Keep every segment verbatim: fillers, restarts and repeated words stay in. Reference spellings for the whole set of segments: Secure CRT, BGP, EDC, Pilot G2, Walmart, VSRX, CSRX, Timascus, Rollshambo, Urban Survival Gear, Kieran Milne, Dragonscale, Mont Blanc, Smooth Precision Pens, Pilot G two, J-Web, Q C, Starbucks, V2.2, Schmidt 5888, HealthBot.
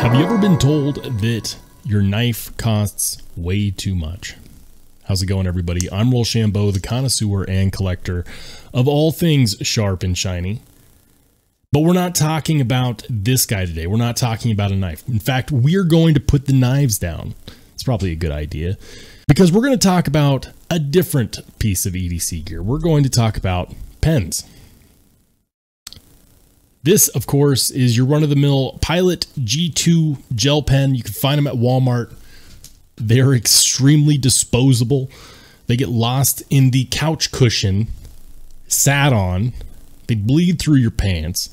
Have you ever been told that your knife costs way too much? How's it going, everybody? I'm Rollshambo, the connoisseur and collector of all things sharp and shiny. But we're not talking about this guy today. We're not talking about a knife. In fact, we're going to put the knives down. It's probably a good idea because we're going to talk about a different piece of E D C gear. We're going to talk about pens. This, of course, is your run-of-the-mill Pilot G two gel pen. You can find them at Walmart. They're extremely disposable. They get lost in the couch cushion, sat on, they bleed through your pants,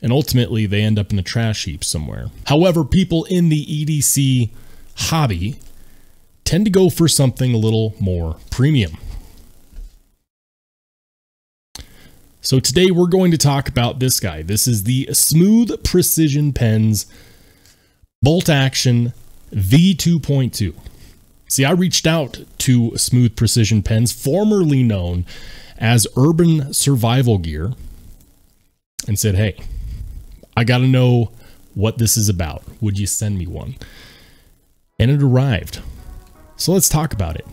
and ultimately they end up in the trash heap somewhere. However, people in the E D C hobby tend to go for something a little more premium. So today we're going to talk about this guy. This is the Smooth Precision Pens Bolt Action V two point two. See, I reached out to Smooth Precision Pens, formerly known as Urban Survival Gear, and said, hey, I got to know what this is about. Would you send me one? And it arrived. So let's talk about it.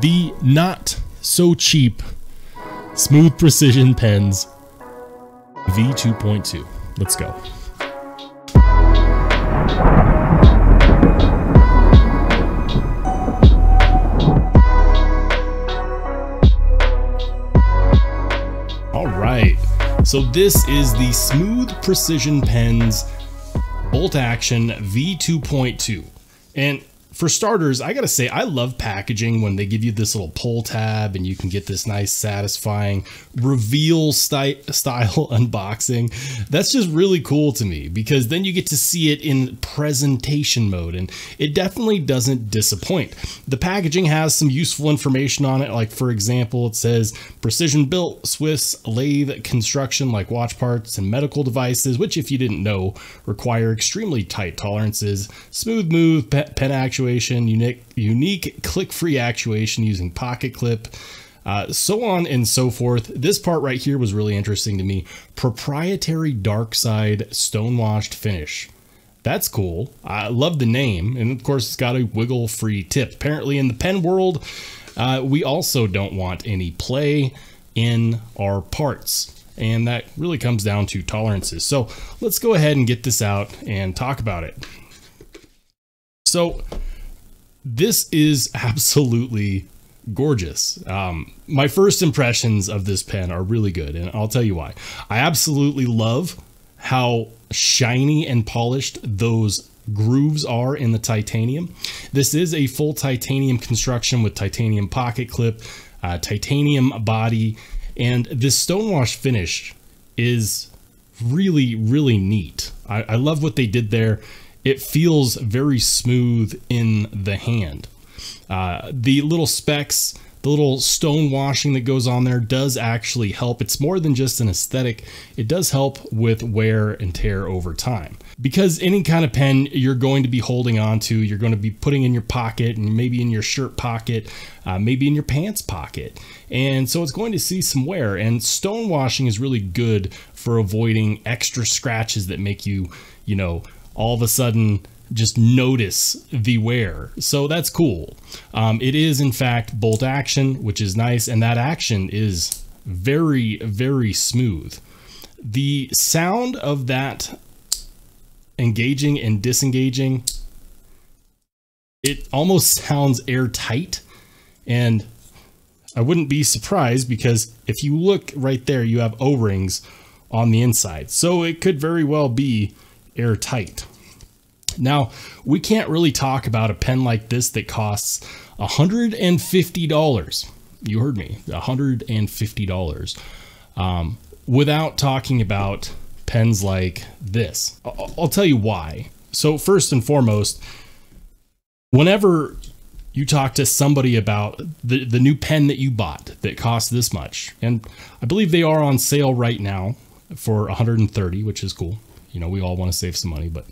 The not so cheap Smooth Precision Pens V two point two. Let's go. All right. So this is the Smooth Precision Pens Bolt Action V two point two. And for starters, I gotta say, I love packaging when they give you this little pull tab and you can get this nice, satisfying reveal sty style unboxing. That's just really cool to me because then you get to see it in presentation mode, and it definitely doesn't disappoint. The packaging has some useful information on it. Like, for example, it says precision built Swiss lathe construction, like watch parts and medical devices, which, if you didn't know, require extremely tight tolerances, smooth move, pe pen actuation, Unique, unique click-free actuation using pocket clip, uh, so on and so forth. This part right here was really interesting to me. Proprietary dark side stonewashed finish. That's cool. I love the name. And of course, it's got a wiggle-free tip. Apparently in the pen world, uh, we also don't want any play in our parts. And that really comes down to tolerances. So let's go ahead and get this out and talk about it. So this is absolutely gorgeous. Um, my first impressions of this pen are really good, and I'll tell you why. I absolutely love how shiny and polished those grooves are in the titanium. This is a full titanium construction with titanium pocket clip, uh, titanium body, and this stonewash finish is really, really neat. I, I love what they did there. It feels very smooth in the hand. Uh, the little specks, the little stone washing that goes on there does actually help. It's more than just an aesthetic. It does help with wear and tear over time. Because any kind of pen you're going to be holding on to, you're going to be putting in your pocket and maybe in your shirt pocket, uh, maybe in your pants pocket. And so it's going to see some wear, and stone washing is really good for avoiding extra scratches that make you, you know, all of a sudden just notice the wear. So that's cool. Um, it is in fact bolt action, which is nice. And that action is very, very smooth. The sound of that engaging and disengaging, it almost sounds airtight. And I wouldn't be surprised because if you look right there, you have O-rings on the inside. So it could very well be airtight. Now, we can't really talk about a pen like this that costs one hundred fifty dollars. You heard me, one hundred fifty dollars. Um, without talking about pens like this. I'll, I'll tell you why. So first and foremost, whenever you talk to somebody about the, the new pen that you bought that costs this much, and I believe they are on sale right now for one hundred thirty dollars, which is cool. You know, we all want to save some money, but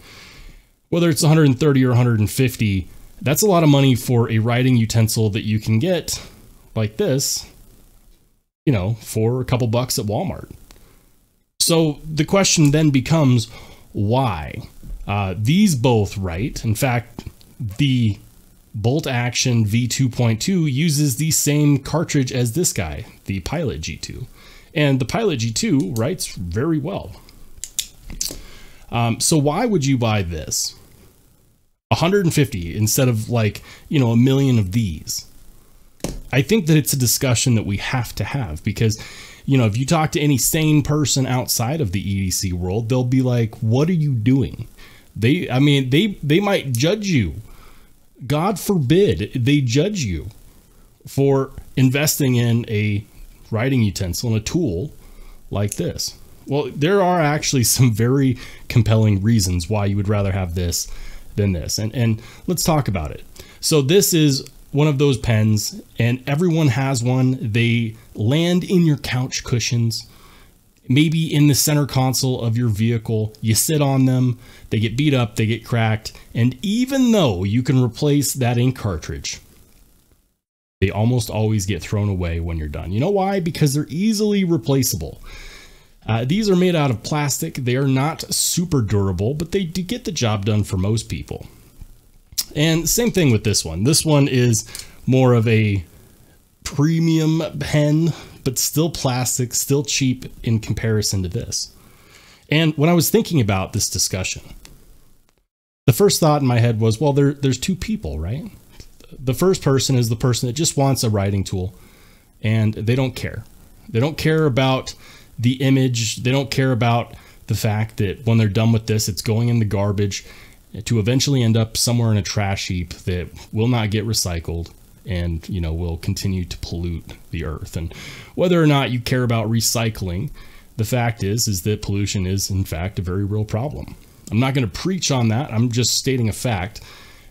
whether it's one hundred thirty or one hundred fifty, that's a lot of money for a writing utensil that you can get like this, you know, for a couple bucks at Walmart. So the question then becomes, why? Uh, these both write. In fact, the bolt action V two point two uses the same cartridge as this guy, the Pilot G two. And the Pilot G two writes very well. Um, so why would you buy this? one hundred fifty instead of like, you know, a million of these. I think that it's a discussion that we have to have because, you know, if you talk to any sane person outside of the E D C world, they'll be like, what are you doing? They, I mean, they, they might judge you. God forbid they judge you for investing in a writing utensil and a tool like this. Well, there are actually some very compelling reasons why you would rather have this than this. And, and let's talk about it. So this is one of those pens and everyone has one. They land in your couch cushions, maybe in the center console of your vehicle. You sit on them, they get beat up, they get cracked. And even though you can replace that ink cartridge, they almost always get thrown away when you're done. You know why? Because they're easily replaceable. Uh, these are made out of plastic. They are not super durable, but they do get the job done for most people. And same thing with this one. This one is more of a premium pen, but still plastic, still cheap in comparison to this. And when I was thinking about this discussion, the first thought in my head was, well, there, there's two people, right? The first person is the person that just wants a writing tool and they don't care. They don't care about the image. They don't care about the fact that when they're done with this, it's going in the garbage to eventually end up somewhere in a trash heap that will not get recycled and, you know, will continue to pollute the earth. And whether or not you care about recycling, the fact is, is that pollution is in fact a very real problem. I'm not going to preach on that. I'm just stating a fact.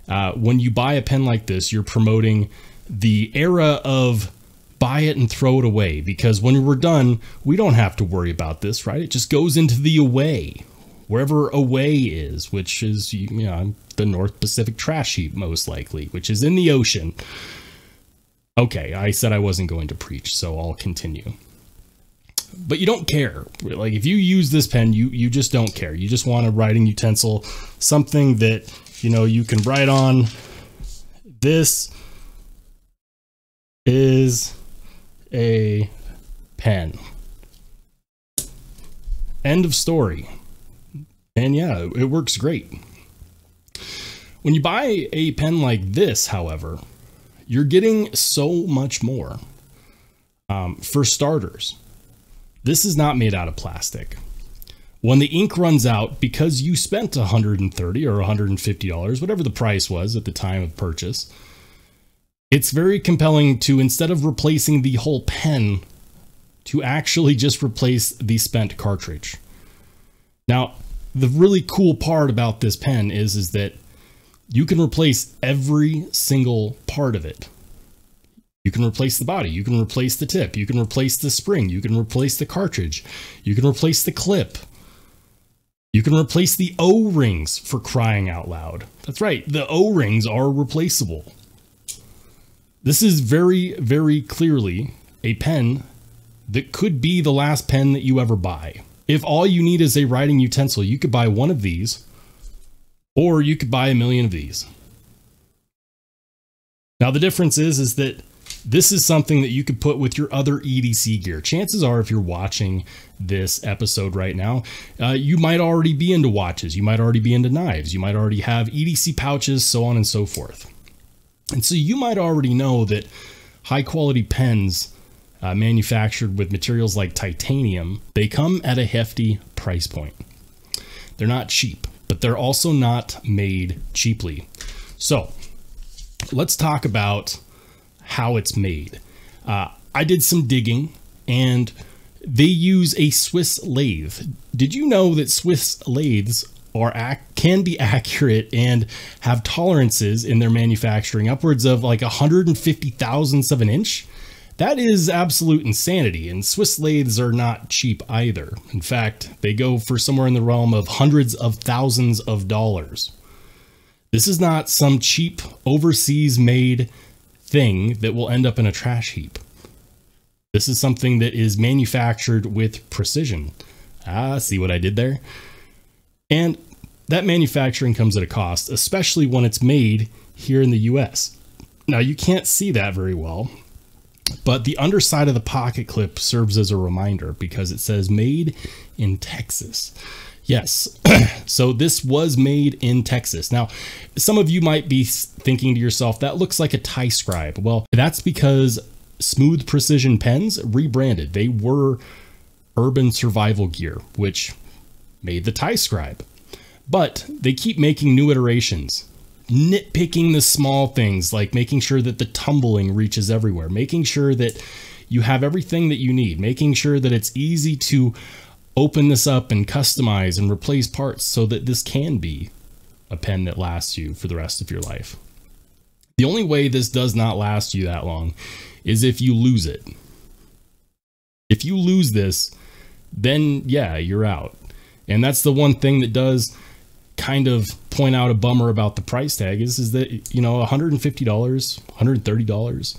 Uh, when you buy a pen like this, you're promoting the era of buy it and throw it away, because when we're done, we don't have to worry about this, right? It just goes into the away, wherever away is, which is, you know, the North Pacific trash heap, most likely, which is in the ocean. Okay, I said I wasn't going to preach, so I'll continue. But you don't care. Like, if you use this pen, you, you just don't care. You just want a writing utensil, something that, you know, you can write on. This is a pen. End of story. And yeah, it works great. When you buy a pen like this, however, you're getting so much more. Um, for starters, this is not made out of plastic. When the ink runs out, because you spent one hundred thirty dollars or one hundred fifty dollars, whatever the price was at the time of purchase, it's very compelling to, instead of replacing the whole pen, to actually just replace the spent cartridge. Now, the really cool part about this pen is, is that you can replace every single part of it. You can replace the body, you can replace the tip, you can replace the spring, you can replace the cartridge, you can replace the clip. You can replace the O-rings, for crying out loud. That's right, the O-rings are replaceable. This is very, very clearly a pen that could be the last pen that you ever buy. If all you need is a writing utensil, you could buy one of these, or you could buy a million of these. Now the difference is, is that this is something that you could put with your other E D C gear. Chances are, if you're watching this episode right now, uh, you might already be into watches. You might already be into knives. You might already have E D C pouches, so on and so forth. And so you might already know that high quality pens uh, manufactured with materials like titanium, they come at a hefty price point. They're not cheap, but they're also not made cheaply. So let's talk about how it's made. Uh, I did some digging and they use a Swiss lathe. Did you know that Swiss lathes are can be accurate and have tolerances in their manufacturing upwards of like one hundred fifty thousandths of an inch? That is absolute insanity, and Swiss lathes are not cheap either. In fact, they go for somewhere in the realm of hundreds of thousands of dollars. This is not some cheap overseas made thing that will end up in a trash heap. This is something that is manufactured with precision. Ah, see what I did there? And That manufacturing comes at a cost, especially when it's made here in the U S. Now you can't see that very well, but the underside of the pocket clip serves as a reminder because it says made in Texas. Yes, so this was made in Texas. Now, some of you might be thinking to yourself, that looks like a tie scribe. Well, that's because Smooth Precision Pens rebranded. They were Urban Survival Gear, which made the tie scribe. But they keep making new iterations, nitpicking the small things, like making sure that the tumbling reaches everywhere, making sure that you have everything that you need, making sure that it's easy to open this up and customize and replace parts so that this can be a pen that lasts you for the rest of your life. The only way this does not last you that long is if you lose it. If you lose this, then yeah, you're out. And that's the one thing that does kind of point out a bummer about the price tag is, is that, you know, one hundred fifty dollars, one hundred thirty dollars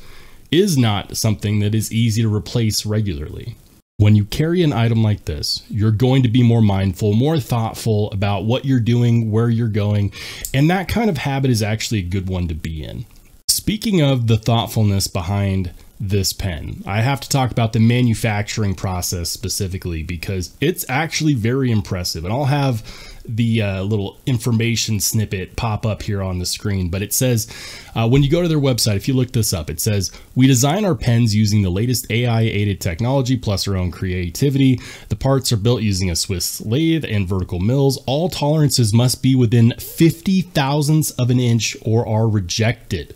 is not something that is easy to replace regularly. When you carry an item like this, you're going to be more mindful, more thoughtful about what you're doing, where you're going, and that kind of habit is actually a good one to be in. Speaking of the thoughtfulness behind this pen, I have to talk about the manufacturing process specifically because it's actually very impressive, and I'll have the uh, little information snippet pop up here on the screen, but it says, uh, when you go to their website, if you look this up, it says, we design our pens using the latest A I aided technology plus our own creativity. The parts are built using a Swiss lathe and vertical mills. All tolerances must be within fifty thousandths of an inch or are rejected.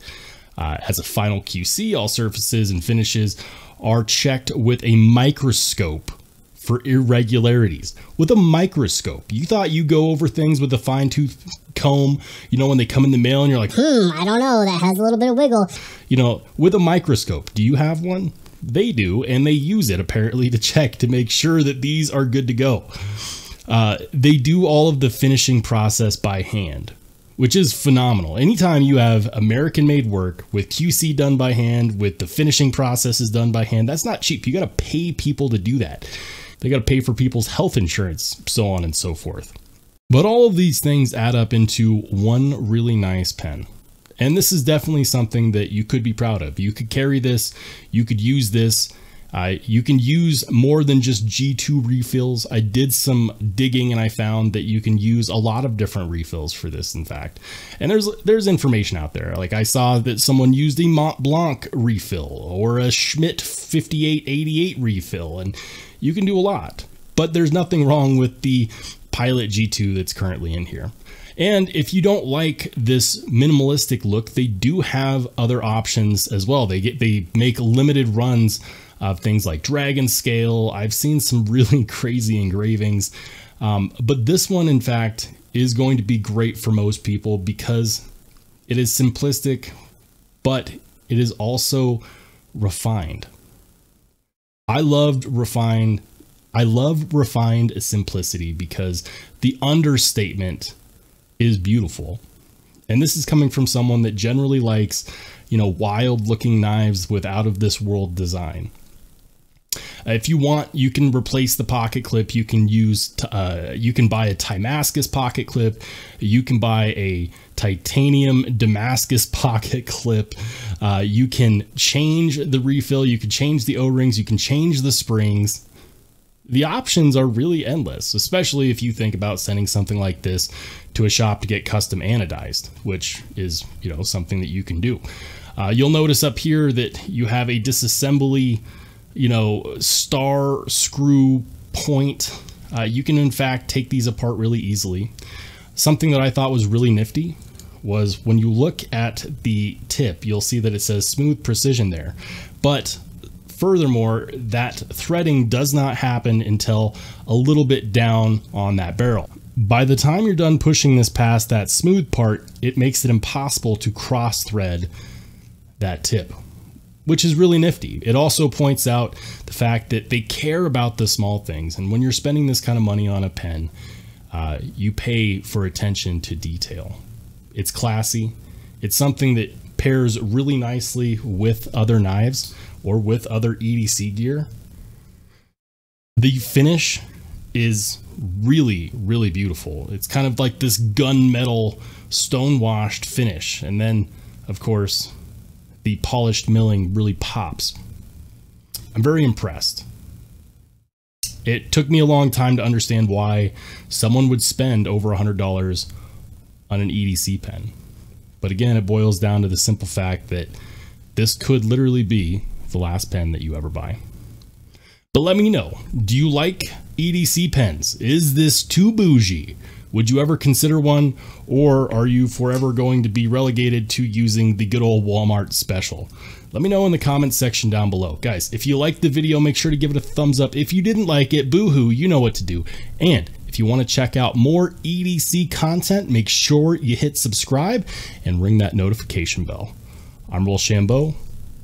Uh, as a final Q C, all surfaces and finishes are checked with a microscope for irregularities. With a microscope, you thought you go over things with a fine tooth comb, you know, when they come in the mail and you're like, hmm, I don't know, that has a little bit of wiggle. You know, with a microscope, do you have one? They do, and they use it apparently to check to make sure that these are good to go. Uh, they do all of the finishing process by hand, which is phenomenal. Anytime you have American-made work with Q C done by hand, with the finishing processes done by hand, that's not cheap. You gotta pay people to do that. They got to pay for people's health insurance, so on and so forth. But all of these things add up into one really nice pen. And this is definitely something that you could be proud of. You could carry this, you could use this. Uh, you can use more than just G two refills. I did some digging and I found that you can use a lot of different refills for this, in fact. And there's there's information out there. Like I saw that someone used a Mont Blanc refill or a Schmidt fifty-eight eighty-eight refill, and you can do a lot. But there's nothing wrong with the Pilot G two that's currently in here. And if you don't like this minimalistic look, they do have other options as well. They get they make limited runs of things like dragon scale. I've seen some really crazy engravings, um, but this one in fact is going to be great for most people because it is simplistic, but it is also refined. I loved refined. I love refined simplicity because the understatement is beautiful. And this is coming from someone that generally likes, you know, wild looking knives with out of this world design. If you want, you can replace the pocket clip. You can use, uh, you can buy a Timascus pocket clip. You can buy a titanium Damascus pocket clip. Uh, you can change the refill. You can change the O-rings. You can change the springs. The options are really endless, especially if you think about sending something like this to a shop to get custom anodized, which is, you know, something that you can do. Uh, you'll notice up here that you have a disassembly, you know, star screw point. Uh, you can in fact take these apart really easily. Something that I thought was really nifty was when you look at the tip, you'll see that it says Smooth Precision there. But furthermore, that threading does not happen until a little bit down on that barrel. By the time you're done pushing this past that smooth part, it makes it impossible to cross thread that tip, which is really nifty. It also points out the fact that they care about the small things. And when you're spending this kind of money on a pen, uh, you pay for attention to detail. It's classy. It's something that pairs really nicely with other knives or with other E D C gear. The finish is really, really beautiful. It's kind of like this gunmetal stonewashed finish. And then, of course, the polished milling really pops. I'm very impressed. It took me a long time to understand why someone would spend over one hundred dollars on an E D C pen. But again, it boils down to the simple fact that this could literally be the last pen that you ever buy. But let me know, do you like E D C pens? Is this too bougie? Would you ever consider one? Or are you forever going to be relegated to using the good old Walmart special? Let me know in the comments section down below. Guys, if you liked the video, make sure to give it a thumbs up. If you didn't like it, boo-hoo, you know what to do. And if you want to check out more E D C content, make sure you hit subscribe and ring that notification bell. I'm Rollshambo.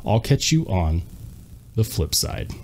I'll catch you on the flip side.